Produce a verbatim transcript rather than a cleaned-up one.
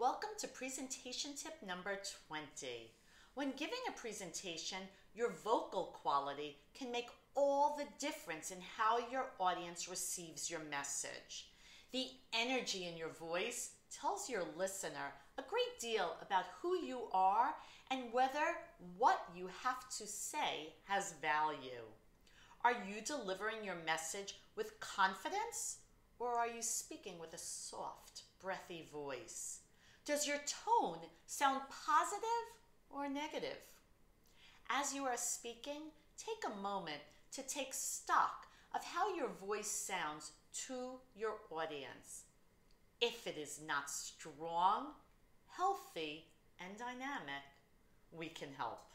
Welcome to presentation tip number twenty. When giving a presentation, your vocal quality can make all the difference in how your audience receives your message. The energy in your voice tells your listener a great deal about who you are and whether what you have to say has value. Are you delivering your message with confidence, or are you speaking with a soft, breathy voice? Does your tone sound positive or negative? As you are speaking, take a moment to take stock of how your voice sounds to your audience. If it is not strong, healthy, and dynamic, we can help.